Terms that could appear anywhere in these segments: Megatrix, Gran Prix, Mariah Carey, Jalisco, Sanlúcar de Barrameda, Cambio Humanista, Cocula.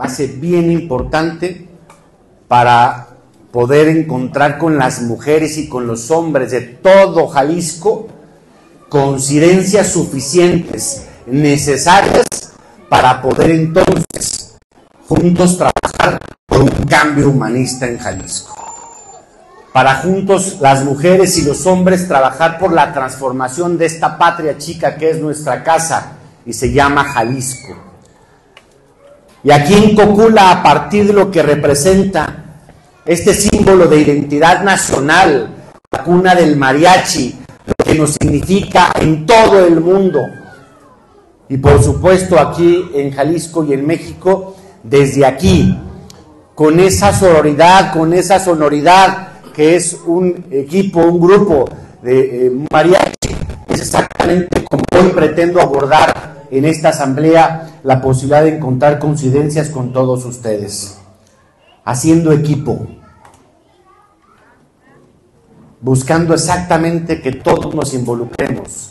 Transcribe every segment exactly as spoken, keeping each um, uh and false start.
base bien importante para poder encontrar con las mujeres y con los hombres de todo Jalisco coincidencias suficientes, necesarias, para poder entonces juntos trabajar por un cambio humanista en Jalisco. Para juntos las mujeres y los hombres trabajar por la transformación de esta patria chica que es nuestra casa y se llama Jalisco. Y aquí en Cocula, a partir de lo que representa este símbolo de identidad nacional, la cuna del mariachi, lo que nos significa en todo el mundo, y por supuesto aquí en Jalisco y en México, desde aquí, con esa sororidad, con esa sonoridad, que es un equipo, un grupo de eh, mariachi, es exactamente como hoy pretendo abordar en esta asamblea la posibilidad de encontrar coincidencias con todos ustedes, haciendo equipo, buscando exactamente que todos nos involucremos,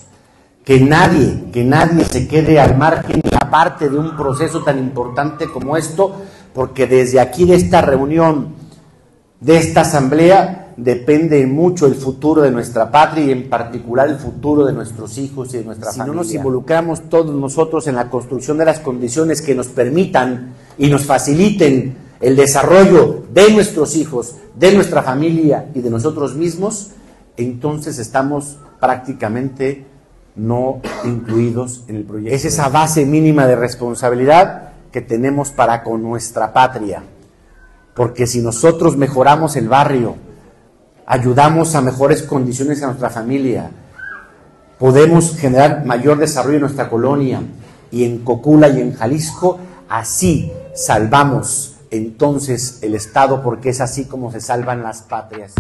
que nadie, que nadie se quede al margen y aparte de un proceso tan importante como esto, porque desde aquí de esta reunión, de esta asamblea, depende mucho el futuro de nuestra patria y en particular el futuro de nuestros hijos y de nuestra familia. Si no nos involucramos todos nosotros en la construcción de las condiciones que nos permitan y nos faciliten el desarrollo de nuestros hijos, de nuestra familia y de nosotros mismos, entonces estamos prácticamente no incluidos en el proyecto. Es esa base mínima de responsabilidad que tenemos para con nuestra patria, porque si nosotros mejoramos el barrio, ayudamos a mejores condiciones a nuestra familia, podemos generar mayor desarrollo en nuestra colonia, y en Cocula y en Jalisco así salvamos entonces el Estado, porque es así como se salvan las patrias.